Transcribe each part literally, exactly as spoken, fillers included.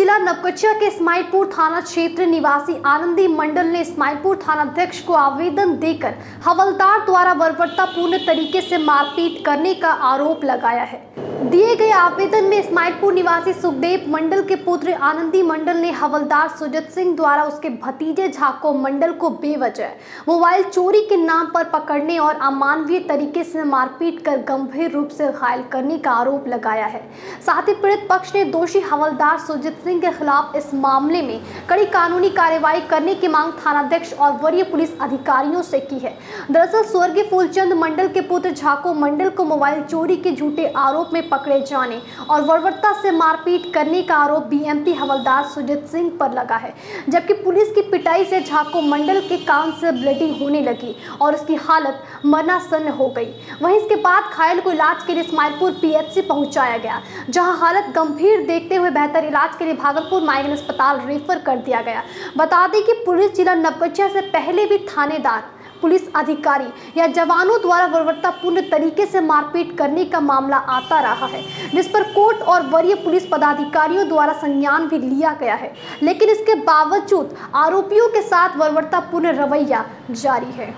जिला नवगछिया के इस्माइलपुर थाना क्षेत्र निवासी आनंदी मंडल ने इस्माइलपुर थानाध्यक्ष को आवेदन देकर हवलदार द्वारा बर्बरतापूर्ण तरीके से मारपीट करने का आरोप लगाया है। दिए गए आवेदन में इस्माइलपुर निवासी सुखदेव मंडल के पुत्र आनंदी मंडल ने हवलदार सुजित सिंह द्वारा उसके भतीजे झाको मंडल को बेवजह मोबाइल चोरी के नाम पर पकड़ने और अमानवीय तरीके से मारपीट कर गंभीर रूप से घायल करने का आरोप लगाया है। साथ ही पीड़ित पक्ष ने दोषी हवलदार सुजित सिंह के खिलाफ इस मामले में कड़ी कानूनी कार्रवाई करने की मांग थानाध्यक्ष और वरीय पुलिस अधिकारियों से की है। दरअसल स्वर्गीय फूलचंद मंडल के पुत्र झाको मंडल को मोबाइल चोरी के झूठे आरोप में पकड़े जाने और बर्बरता से मारपीट करने का आरोप बीएमपी हवलदार सुजित सिंह पर लगा है, जबकि पुलिस की पिटाई से झाको मंडल के कान से ब्लीडिंग होने लगी और उसकी हालत मरणासन्न हो गई। वहीं इसके बाद घायल को इलाज के लिए इस्माइलपुर पीएचसी पहुंचाया गया, जहां हालत गंभीर देखते हुए बेहतर इलाज के लिए भागलपुर माइग्रेन अस्पताल रेफर कर दिया गया। बता दें कि पुलिस जिला नवगछिया से पहले भी थानेदार, पुलिस अधिकारी या जवानों द्वारा बर्बरतापूर्ण तरीके से मारपीट करने का मामला आता रहा है, जिस पर कोर्ट और वरीय पुलिस पदाधिकारियों द्वारा संज्ञान भी लिया गया है, लेकिन इसके बावजूद आरोपियों के साथ बर्बरतापूर्ण रवैया जारी है।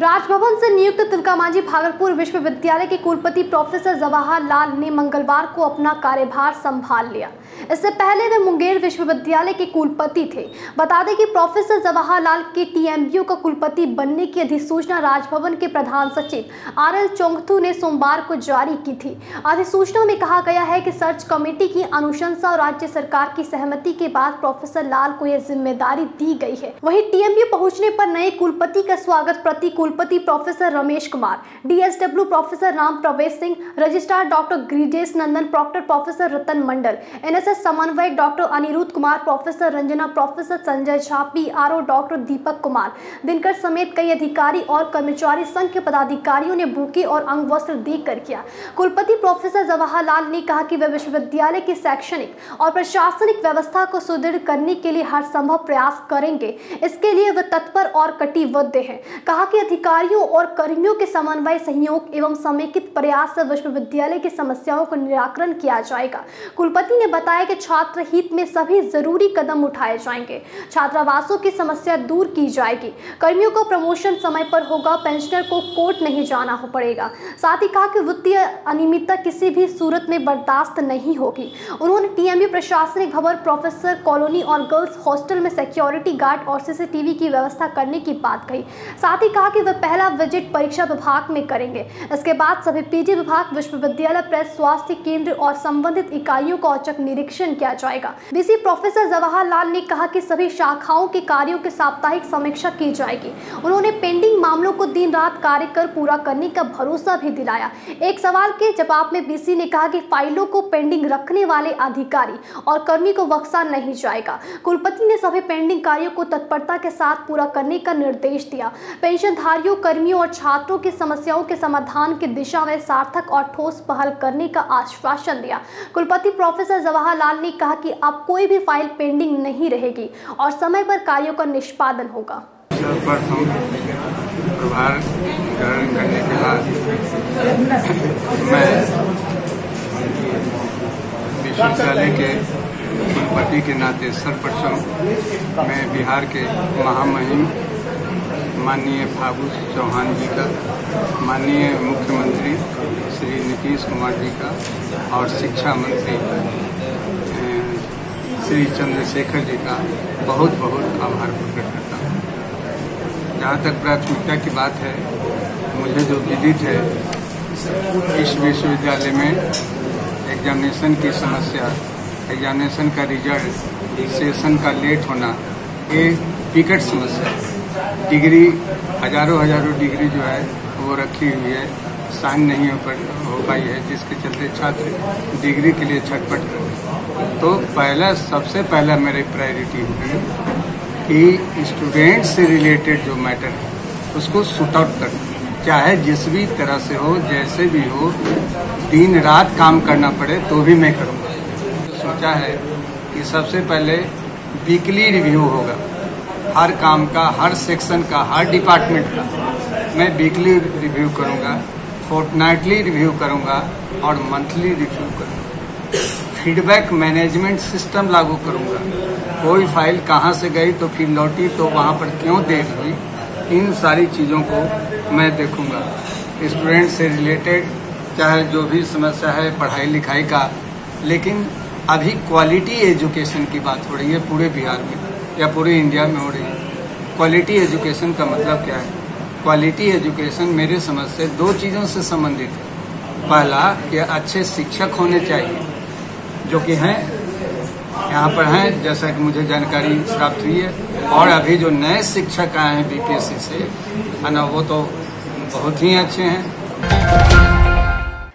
राजभवन से नियुक्त तिलका मांझी भागलपुर विश्वविद्यालय के कुलपति प्रोफेसर जवाहर लाल ने मंगलवार को अपना कार्यभार संभाल लिया। इससे पहले वे मुंगेर विश्वविद्यालय के कुलपति थे। बता दें कि प्रोफेसर जवाहर लाल के टीएमयू का कुलपति बनने की अधिसूचना राजभवन के प्रधान सचिव आर एल चोंगथू ने सोमवार को जारी की थी। अधिसूचना में कहा गया है कि सर्च कमेटी की अनुशंसा और राज्य सरकार की सहमति के बाद प्रोफेसर लाल को यह जिम्मेदारी दी गई है। वहीं टीएमयू पहुंचने पर नए कुलपति का स्वागत प्रतिकूल कुलपति professor Ramesh Kumar, DSW professor Ram Pravesh Singh, registrar doctor Grijesh Nandan, proctor professor Ratan Mandal, NSS समन्वयक doctor Aniruddh Kumar, professor Ranjana, professor Sanjay Chhap, PRO doctor Deepak Kumar Dinkar समेत कई अधिकारी और कर्मचारी संघ के पदाधिकारियों ने बुके और अंग वस्त्र देकर किया। कुलपति प्रोफेसर जवाहर लाल ने कहा कि वे विश्वविद्यालय की शैक्षणिक और प्रशासनिक व्यवस्था को सुदृढ़ करने के लिए हर संभव प्रयास करेंगे। इसके लिए वे तत्पर और कटिबद्ध हैं। कहा कि अधिकारियों और कर्मियों के समन्वय, सहयोग एवं समेकित प्रयास से विश्वविद्यालय की समस्याओं को निराकरण किया जाएगा। कुलपति ने बताया कि छात्र हित में सभी जरूरी कदम उठाए जाएंगे, छात्रावासों की समस्या दूर की जाएगी, कर्मियों को प्रमोशन समय पर होगा, पेंशनर को कोर्ट नहीं जाना पड़ेगा। साथ ही कहा कि वित्तीय अनियमितता किसी भी सूरत में बर्दाश्त नहीं होगी। उन्होंने टीएमयू प्रशासनिक भवन, प्रोफेसर कॉलोनी और गर्ल्स हॉस्टल में सिक्योरिटी गार्ड और सीसीटीवी की व्यवस्था करने की बात कही। साथ ही कहा कि वे पहला विजिट परीक्षा विभाग में करेंगे। इसके बाद सभी पीजी विभाग, विश्वविद्यालय, प्रेस, स्वास्थ्य केंद्र और संबंधित इकाइयों का औचक निरीक्षण किया जाएगा। बीसी प्रोफेसर जवाहर लाल ने कहा कि सभी शाखाओं के कार्यों की साप्ताहिक समीक्षा की जाएगी। उन्होंने पेंडिंग मामलों को दिन रात कार्य कर पूरा करने का भरोसा भी दिलाया। एक सवाल के जवाब में बीसी ने कहा कि फाइलों को पेंडिंग रखने वाले अधिकारी और कर्मी को बख्शा नहीं जाएगा। कुलपति ने सभी पेंडिंग कार्यों को तत्परता के साथ पूरा करने का निर्देश दिया। पेंशन अधिकारियों, कर्मियों और छात्रों की समस्याओं के समाधान की दिशा में सार्थक और ठोस पहल करने का आश्वासन दिया। कुलपति प्रोफेसर जवाहर लाल ने कहा कि अब कोई भी फाइल पेंडिंग नहीं रहेगी और समय पर कार्यों का निष्पादन होगा। प्रभार ग्रहण करने के बाद मैं विश्वविद्यालय के कुलपति के नाते सर्वप्रथम मैं बिहार के महामहिम माननीय फागू चौहान जी का, माननीय मुख्यमंत्री श्री नीतीश कुमार जी का और शिक्षा मंत्री श्री चंद्रशेखर जी का बहुत बहुत आभार प्रकट करता हूँ। जहाँ तक प्राथमिकता की बात है, मुझे जो विदित है इस विश्वविद्यालय में एग्जामिनेशन की समस्या, एग्जामिनेशन का रिजल्ट, सेशन का लेट होना, ये विकट समस्या है। डिग्री हजारों हजारों डिग्री जो है वो रखी हुई है, साइन नहीं हो पर हो पाई है, जिसके चलते छात्र डिग्री के लिए छटपट कर। तो पहला, सबसे पहला मेरी प्रायोरिटी होगी कि स्टूडेंट से रिलेटेड जो मैटर है उसको शूट आउट कर, चाहे जिस भी तरह से हो, जैसे भी हो, दिन रात काम करना पड़े तो भी मैं करूँगा। सोचा है कि सबसे पहले वीकली रिव्यू होगा हर काम का, हर सेक्शन का, हर डिपार्टमेंट का। मैं वीकली रिव्यू करूंगा, फोर्टनाइटली रिव्यू करूंगा और मंथली रिव्यू करूंगा। फीडबैक मैनेजमेंट सिस्टम लागू करूंगा। कोई फाइल कहां से गई तो फिर लौटी तो वहां पर क्यों देर हुई, इन सारी चीज़ों को मैं देखूंगा। स्टूडेंट से रिलेटेड चाहे जो भी समस्या है पढ़ाई लिखाई का, लेकिन अभी क्वालिटी एजुकेशन की बात हो रही है पूरे बिहार में या पूरे इंडिया में हो रही है। क्वालिटी एजुकेशन का मतलब क्या है? क्वालिटी एजुकेशन मेरे समझ से दो चीज़ों से संबंधित है। पहला कि अच्छे शिक्षक होने चाहिए जो कि हैं, यहाँ पर हैं, जैसा कि मुझे जानकारी प्राप्त हुई है। और अभी जो नए शिक्षक आए हैं बीपीएससी से, है ना, वो तो बहुत ही अच्छे हैं।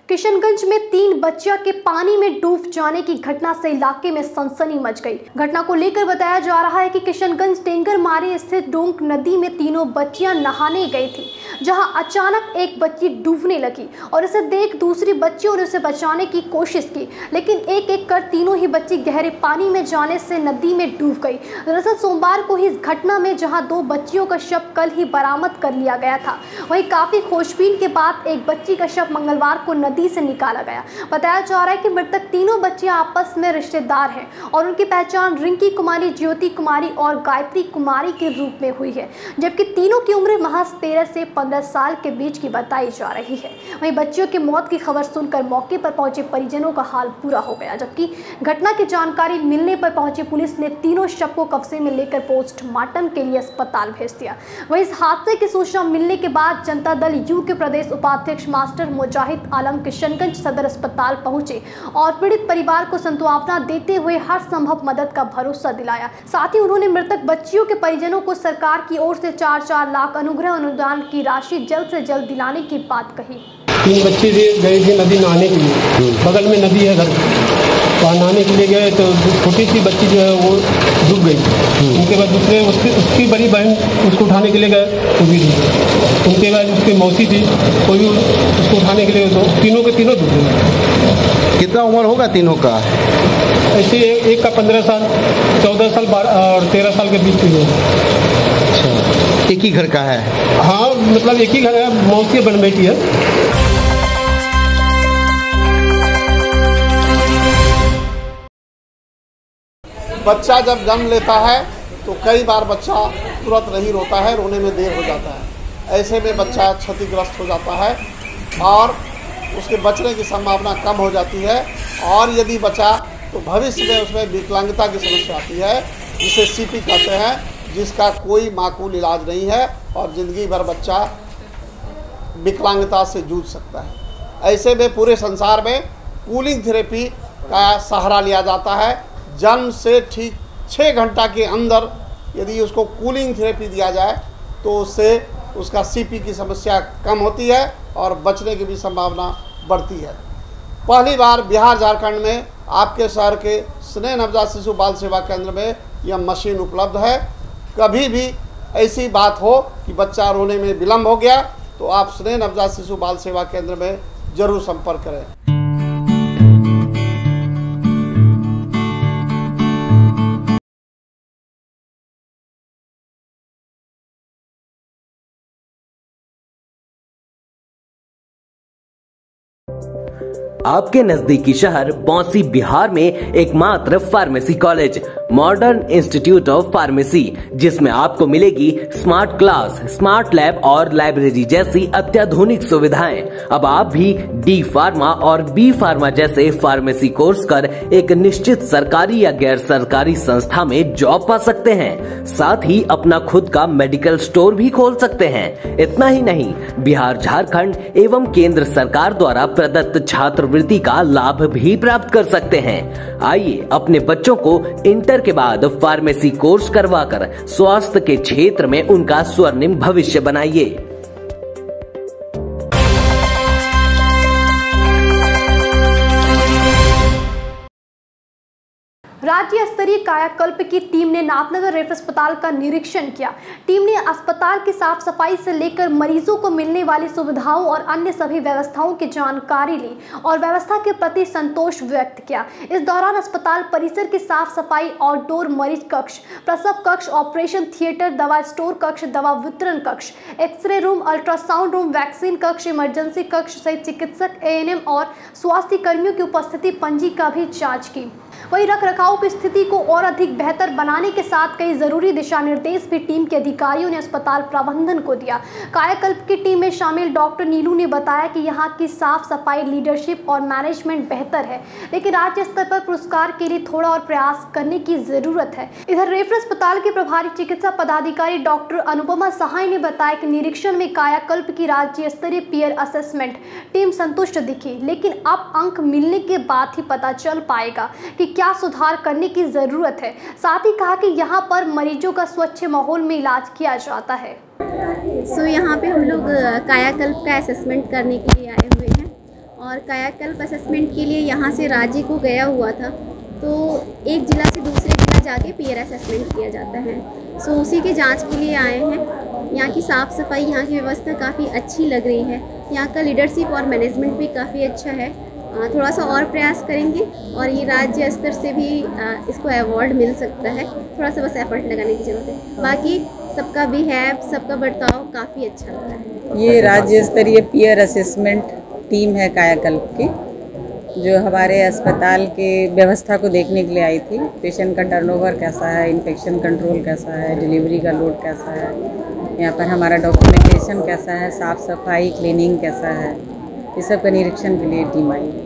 किशनगंज में तीन बच्चियों के पानी में डूब जाने की घटना से इलाके में सनसनी मच गई। घटना को लेकर बताया जा रहा है कि किशनगंज टेंगरमारी स्थित डोंक नदी में तीनों बच्चियां नहाने गई थी, जहां अचानक एक बच्ची डूबने लगी और इसे देख दूसरी बच्चियों ने उसे बचाने की कोशिश की, लेकिन एक एक कर तीनों ही बच्ची गहरे पानी में जाने से नदी में डूब गई। दरअसल सोमवार को ही इस घटना में जहाँ दो बच्चियों का शव कल ही बरामद कर लिया गया था, वहीं काफी खोजबीन के बाद एक बच्ची का शव मंगलवार को नदी से निकाला गया। बताया जा रहा है कि मृतक तीनों बच्चियां आपस में रिश्तेदार हैं और उनकी पहचान रिंकी कुमारी, ज्योति कुमारी और गायत्री कुमारी के रूप में हुई है, जबकि तीनों की उम्र महज तेरह से पंद्रह साल के बीच की बताई जा रही है। वहीं बच्चियों की मौत की खबर सुनकर मौके पर पहुंचे परिजनों का हाल पूरा हो गया, जबकि घटना की जानकारी मिलने पर पहुंची पुलिस ने तीनों शव को कब्जे में लेकर पोस्टमार्टम के लिए अस्पताल भेज दिया। वहीं इस हादसे की सूचना मिलने के बाद जनता दल यू के प्रदेश उपाध्यक्ष मास्टर मोजाहित आलम किशनगंज सदर अस्पताल पहुंचे और पीड़ित परिवार को सांत्वना देते हुए हर संभव मदद का भरोसा दिलाया। साथ ही उन्होंने मृतक बच्चियों के परिजनों को सरकार की ओर से चार चार लाख अनुग्रह अनुदान की राशि जल्द से जल्द दिलाने की बात कही। तीन बच्चे गए थे नदी नहाने के लिए, बगल में नदी है, वहाँ नहाने के लिए गए तो छोटी सी बच्ची जो है वो डूब गई। उनके बाद दूसरे उसकी उसकी बड़ी बहन उसको उठाने के लिए गए, वो भी डूब गई। उनके बाद उसकी मौसी थी, वो भी उसको उठाने के लिए, तो तीनों के तीनों डूब गए। कितना उम्र होगा तीनों का? ऐसे एक का पंद्रह साल, चौदह साल बारह और तेरह साल के बीच में। अच्छा, एक ही घर का है? हाँ, मतलब एक ही घर है, मौसी बन बैठी है। बच्चा जब जन्म लेता है तो कई बार बच्चा तुरंत नहीं रोता है, रोने में देर हो जाता है। ऐसे में बच्चा क्षतिग्रस्त हो जाता है और उसके बचने की संभावना कम हो जाती है, और यदि बचा तो भविष्य में उसमें विकलांगता की समस्या आती है, जिसे सीपी कहते हैं, जिसका कोई माकूल इलाज नहीं है और ज़िंदगी भर बच्चा विकलांगता से जूझ सकता है। ऐसे में पूरे संसार में कूलिंग थेरेपी का सहारा लिया जाता है। जन्म से ठीक छः घंटा के अंदर यदि उसको कूलिंग थेरेपी दिया जाए तो उससे उसका सीपी की समस्या कम होती है और बचने की भी संभावना बढ़ती है। पहली बार बिहार झारखंड में आपके शहर के स्नेह नवजात शिशु बाल सेवा केंद्र में यह मशीन उपलब्ध है। कभी भी ऐसी बात हो कि बच्चा रोने में विलम्ब हो गया तो आप स्नेह नवजात शिशु बाल सेवा केंद्र में ज़रूर संपर्क करें। आपके नजदीकी शहर बौसी बिहार में एकमात्र pharmacy college modern institute of pharmacy, जिसमें आपको मिलेगी स्मार्ट क्लास, स्मार्ट लैब और लाइब्रेरी जैसी अत्याधुनिक सुविधाएं। अब आप भी डी फार्मा और बी फार्मा जैसे फार्मेसी कोर्स कर एक निश्चित सरकारी या गैर सरकारी संस्था में जॉब पा सकते हैं। साथ ही अपना खुद का मेडिकल स्टोर भी खोल सकते हैं। इतना ही नहीं, बिहार झारखंड एवं केंद्र सरकार द्वारा प्रदत्त छात्रवृत्ति का लाभ भी प्राप्त कर सकते हैं। आइए अपने बच्चों को इंटर के बाद फार्मेसी कोर्स करवाकर स्वास्थ्य के क्षेत्र में उनका स्वर्णिम भविष्य बनाइए। राज्य स्तरीय कायाकल्प की टीम ने नाथनगर रेफरल अस्पताल का निरीक्षण किया। टीम ने अस्पताल की साफ सफाई से लेकर मरीजों को मिलने वाली सुविधाओं और अन्य सभी व्यवस्थाओं की जानकारी ली और व्यवस्था के प्रति संतोष व्यक्त किया। इस दौरान अस्पताल परिसर की साफ सफाई, आउटडोर मरीज कक्ष, प्रसव कक्ष, ऑपरेशन थिएटर, दवा स्टोर कक्ष, दवा वितरण कक्ष, x ray room, ultrasound room, vaccine कक्ष, इमरजेंसी कक्ष सहित चिकित्सक, ए एन एम और स्वास्थ्य कर्मियों की उपस्थिति पंजी का भी जांच की। वहीं रख रखाव की स्थिति को और अधिक बेहतर बनाने के साथ कई जरूरी दिशा निर्देश भी टीम के अधिकारियों ने अस्पताल प्रबंधन को दिया। कायाकल्प की टीम में शामिल डॉक्टर नीलू ने बताया कि यहाँ की साफ सफाई, लीडरशिप और मैनेजमेंट बेहतर है, लेकिन राज्य स्तर पर पुरस्कार के लिए थोड़ा और प्रयास करने की जरूरत है। इधर रेफरल अस्पताल के प्रभारी चिकित्सा पदाधिकारी डॉक्टर अनुपमा सहाय ने बताया कि निरीक्षण में कायाकल्प की राज्य स्तरीय पीयर असेसमेंट टीम संतुष्ट दिखी, लेकिन अब अंक मिलने के बाद ही पता चल पाएगा कि क्या सुधार करने की जरूरत है। साथ ही कहा कि यहाँ पर मरीजों का स्वच्छ माहौल में इलाज किया जाता है। सो so, यहाँ पे हम लोग कायाकल्प का असेसमेंट करने के लिए आए हुए हैं और कायाकल्प असेसमेंट के लिए यहाँ से राज्य को गया हुआ था, तो एक जिला से दूसरे जिला जाके पीयर असेसमेंट किया जाता है। सो so, उसी की जांच के लिए आए हैं। यहाँ की साफ़ सफाई, यहाँ की व्यवस्था काफ़ी अच्छी लग रही है। यहाँ का लीडरशिप और मैनेजमेंट भी काफ़ी अच्छा है। थोड़ा सा और प्रयास करेंगे और ये राज्य स्तर से भी इसको अवार्ड मिल सकता है। थोड़ा सा बस एफर्ट लगाने की जरूरत है। बाकी सबका बिहेव, सबका बर्ताव काफ़ी अच्छा लगा है। ये राज्य स्तरीय पीयर असेसमेंट टीम है कायाकल्प की, जो हमारे अस्पताल के व्यवस्था को देखने के लिए आई थी। पेशेंट का टर्नओवर कैसा है, इन्फेक्शन कंट्रोल कैसा है, डिलीवरी का लोड कैसा है, यहाँ पर हमारा डॉक्यूमेंटेशन कैसा है, साफ़ सफाई, क्लीनिंग कैसा है, इस सब का निरीक्षण के लिए टीम आई है।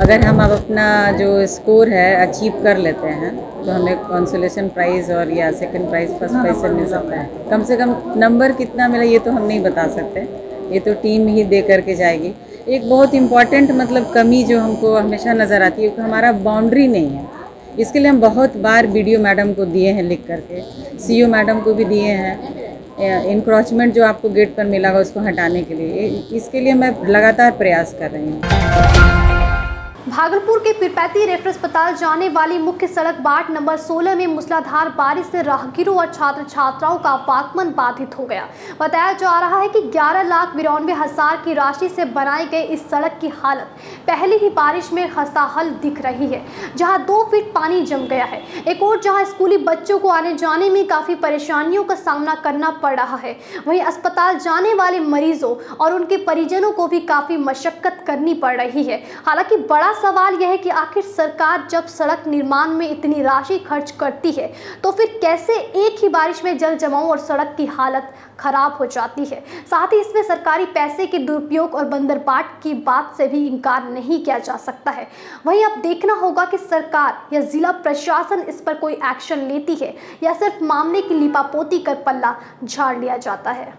अगर हम अब अपना जो स्कोर है अचीव कर लेते हैं तो हमें कॉन्सोलेशन प्राइज़ और या सेकंड प्राइज़, फर्स्ट प्राइज़ से मिल सकता है। कम से कम नंबर कितना मिला ये तो हम नहीं बता सकते, ये तो टीम ही दे करके जाएगी। एक बहुत इम्पॉर्टेंट मतलब कमी जो हमको हमेशा नज़र आती है कि हमारा बाउंड्री नहीं है। इसके लिए हम बहुत बार बी डी ओ मैडम को दिए हैं लिख करके, सी ओ मैडम को भी दिए हैं, इनक्रोचमेंट जो आपको गेट पर मिला उसको हटाने के लिए। इसके लिए मैं लगातार प्रयास कर रही हूँ। भागलपुर के पीरपैती रेफरल अस्पताल जाने वाली मुख्य सड़क बाट नंबर सोलह में मूसलाधार बारिश से राहगीरों और छात्र छात्राओं का आवागमन बाधित हो गया। बताया जा रहा है कि ग्यारह लाख बिरानवे हज़ार की राशि से बनाई गई इस सड़क की हालत पहले ही बारिश में खस्ताहाल दिख रही है, जहां दो फीट पानी जम गया है। एक और जहाँ स्कूली बच्चों को आने जाने में काफ़ी परेशानियों का सामना करना पड़ रहा है, वहीं अस्पताल जाने वाले मरीजों और उनके परिजनों को भी काफ़ी मशक्कत करनी पड़ रही है। हालाँकि बड़ा सवाल यह है कि आखिर सरकार जब सड़क निर्माण में इतनी राशि खर्च करती है तो फिर कैसे एक ही बारिश में जल जमाव और सड़क की हालत खराब हो जाती है। साथ ही इसमें सरकारी पैसे के दुरुपयोग और बंदरबाट की बात से भी इनकार नहीं किया जा सकता है। वहीं अब देखना होगा कि सरकार या जिला प्रशासन इस पर कोई एक्शन लेती है या सिर्फ मामले की लिपापोती कर पल्ला झाड़ लिया जाता है।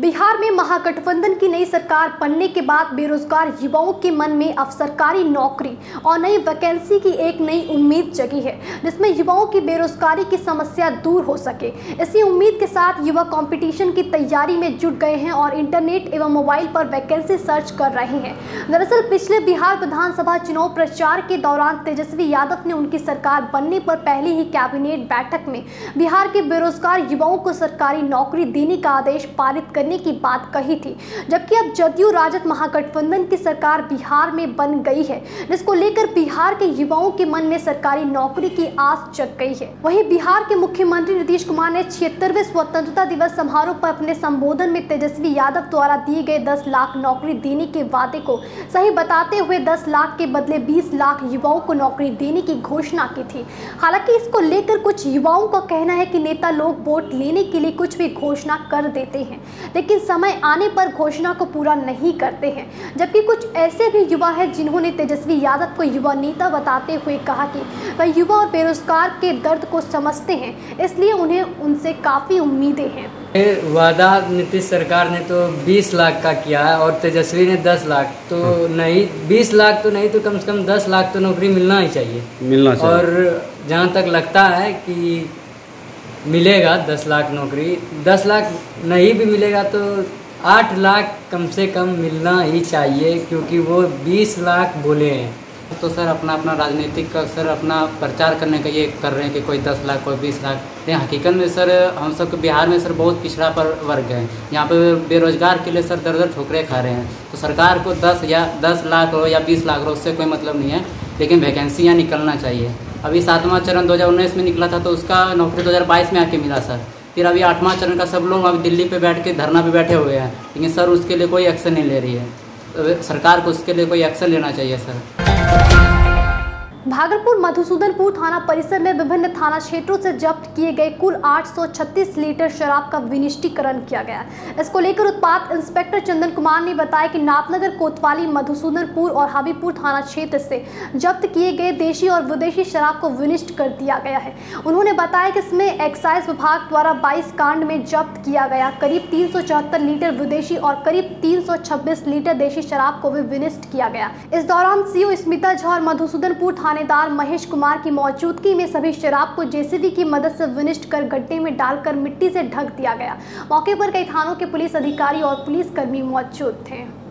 बिहार में महागठबंधन की नई सरकार बनने के बाद बेरोजगार युवाओं के मन में अब सरकारी नौकरी और नई वैकेंसी की एक नई उम्मीद जगी है, जिसमें युवाओं की बेरोजगारी की समस्या दूर हो सके। इसी उम्मीद के साथ युवा कंपटीशन की तैयारी में जुट गए हैं और इंटरनेट एवं मोबाइल पर वैकेंसी सर्च कर रहे हैं। दरअसल पिछले बिहार विधानसभा चुनाव प्रचार के दौरान तेजस्वी यादव ने उनकी सरकार बनने पर पहले ही कैबिनेट बैठक में बिहार के बेरोजगार युवाओं को सरकारी नौकरी देने का आदेश पारित की बात कही थी, जबकि अब जदयू राजद महागठबंधन की सरकार बिहार में बन गई है, जिसको लेकर बिहार के युवाओं के मन में सरकारी नौकरी की आस जग गई है। वहीं बिहार के मुख्यमंत्री नीतीश कुमार ने छिहत्तरवें स्वतंत्रता दिवस समारोह पर अपने संबोधन में तेजस्वी यादव द्वारा दिए गए दस लाख नौकरी देने के वादे को सही बताते हुए दस लाख के बदले बीस लाख युवाओं को नौकरी देने की घोषणा की थी। हालांकि इसको लेकर कुछ युवाओं का कहना है कि नेता लोग वोट लेने के लिए कुछ भी घोषणा कर देते हैं, लेकिन समय आने पर घोषणा को पूरा नहीं करते हैं। जबकि कुछ ऐसे भी युवा हैं जिन्होंने तेजस्वी यादव को युवा नेता बताते हुए कहा कि वह युवा और बेरोजगार के दर्द को समझते हैं, इसलिए उन्हें उनसे काफ़ी उम्मीदें हैं। वादा नीतीश सरकार ने तो बीस लाख का किया है और तेजस्वी ने दस लाख तो नहीं, बीस लाख तो नहीं तो कम से कम दस लाख तो नौकरी मिलना ही चाहिए, मिलना चाहिए। और जहाँ तक लगता है कि मिलेगा दस लाख नौकरी, दस लाख नहीं भी मिलेगा तो आठ लाख कम से कम मिलना ही चाहिए, क्योंकि वो बीस लाख बोले हैं तो सर अपना अपना राजनीतिक का सर अपना प्रचार करने का ये कर रहे हैं कि कोई दस लाख कोई बीस लाख। ये हकीकत में सर हम सब बिहार में सर बहुत पिछड़ा पर वर्ग है, यहाँ पे बेरोजगार के लिए सर दर दर ठोकरे खा रहे हैं। तो सरकार को दस या दस लाख हो या बीस लाख हो उससे कोई मतलब नहीं है, लेकिन वैकेंसियाँ निकलना चाहिए। अभी सातवां चरण दो हज़ार उन्नीस में निकला था तो उसका नौकरी दो हज़ार बाईस में आके मिला सर। फिर अभी आठवां चरण का सब लोग अभी दिल्ली पर बैठ के धरना पर बैठे हुए हैं, लेकिन सर उसके लिए कोई एक्शन नहीं ले रही है। सरकार को उसके लिए कोई एक्शन लेना चाहिए सर। भागलपुर मधुसूदनपुर थाना परिसर में विभिन्न थाना क्षेत्रों से जब्त किए गए कुल आठ सौ छत्तीस लीटर शराब का विनिष्टीकरण किया गया। इसको लेकर उत्पाद इंस्पेक्टर चंदन कुमार ने बताया कि नाथनगर, कोतवाली, मधुसूदनपुर और हाबीपुर थाना क्षेत्र से जब्त किए गए देशी और विदेशी शराब को विनिष्ट कर दिया गया है। उन्होंने बताया कि इसमें एक्साइज विभाग द्वारा बाईस कांड में जब्त किया गया करीब तीन सौ चौहत्तर लीटर विदेशी और करीब तीन सौ छब्बीस लीटर देशी शराब को भी विनिष्ट किया गया। इस दौरान सीओ स्मिता झा और मधुसूदनपुर थाना थानेदार महेश कुमार की मौजूदगी में सभी शराब को जेसीबी की मदद से विनिष्ट कर गड्ढे में डालकर मिट्टी से ढक दिया गया। मौके पर कई थानों के पुलिस अधिकारी और पुलिस कर्मी मौजूद थे।